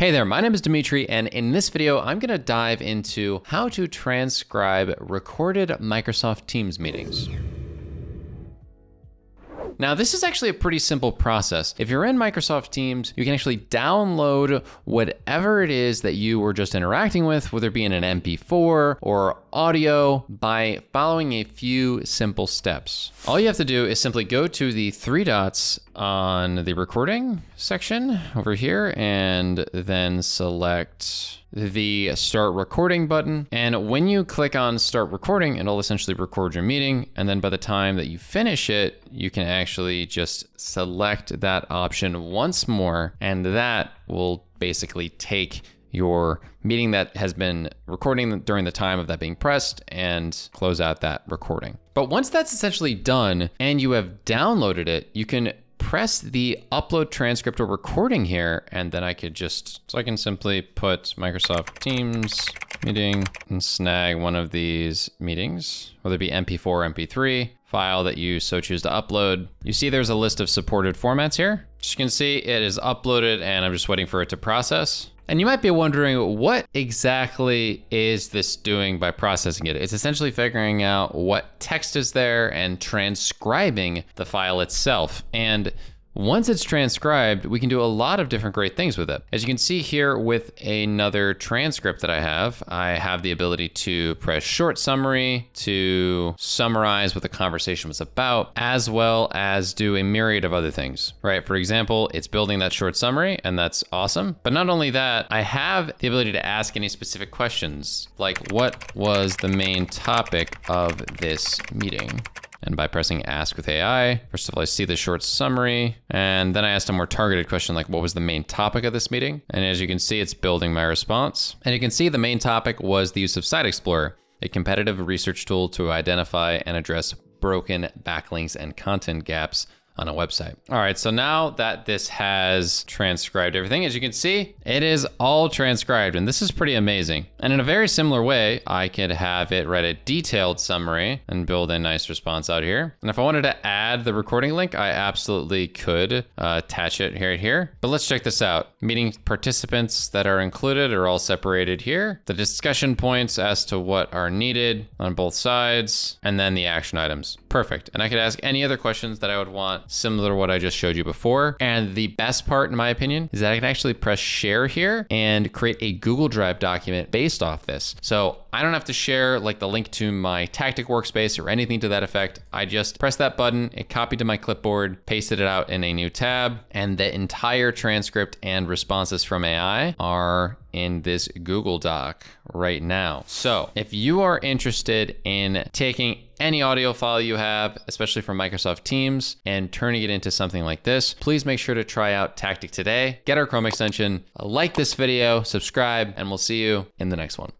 Hey there, my name is Dimitri, and in this video, I'm gonna dive into how to transcribe recorded Microsoft Teams meetings. Now, this is actually a pretty simple process. If you're in Microsoft Teams, you can actually download whatever it is that you were just interacting with, whether it be in an MP4 or audio, by following a few simple steps. All you have to do is simply go to the three dots on the recording section over here and then select the start recording button. And when you click on start recording, it'll essentially record your meeting. And then by the time that you finish it, you can actually just select that option once more. And that will basically take your meeting that has been recording during the time of that being pressed and close out that recording. But once that's essentially done and you have downloaded it, you can press the upload transcript or recording here, and then I can simply put Microsoft Teams meeting and snag one of these meetings, whether it be MP4 or MP3, file that you so choose to upload. You see there's a list of supported formats here. As you can see, it is uploaded and I'm just waiting for it to process. And you might be wondering, what exactly is this doing by processing it? It's essentially figuring out what text is there and transcribing the file itself. And once it's transcribed, we can do a lot of different great things with it. As you can see here with another transcript that I have the ability to press short summary, to summarize what the conversation was about, as well as do a myriad of other things, right? For example, it's building that short summary, and that's awesome. But not only that, I have the ability to ask any specific questions, like what was the main topic of this meeting? And by pressing ask with AI, first of all, I see the short summary, and then I asked a more targeted question like, what was the main topic of this meeting? And as you can see, it's building my response. And you can see the main topic was the use of Site Explorer, a competitive research tool to identify and address broken backlinks and content gaps on a website. All right, so now that this has transcribed everything, as you can see, it is all transcribed, and this is pretty amazing. And in a very similar way, I could have it write a detailed summary and build a nice response out here. And if I wanted to add the recording link, I absolutely could attach it here. But let's check this out. Meeting participants that are included are all separated here. The discussion points as to what are needed on both sides, and then the action items. Perfect. And I could ask any other questions that I would want, similar to what I just showed you before. And the best part, in my opinion, is that I can actually press share here and create a Google Drive document based off this. So I don't have to share like the link to my Tactiq workspace or anything to that effect. I just press that button, it copied to my clipboard, pasted it out in a new tab, and the entire transcript and responses from AI are in this Google Doc right now. So if you are interested in taking any audio file you have, especially from Microsoft Teams, and turning it into something like this, please make sure to try out Tactiq today. Get our Chrome extension, like this video, subscribe, and we'll see you in the next one.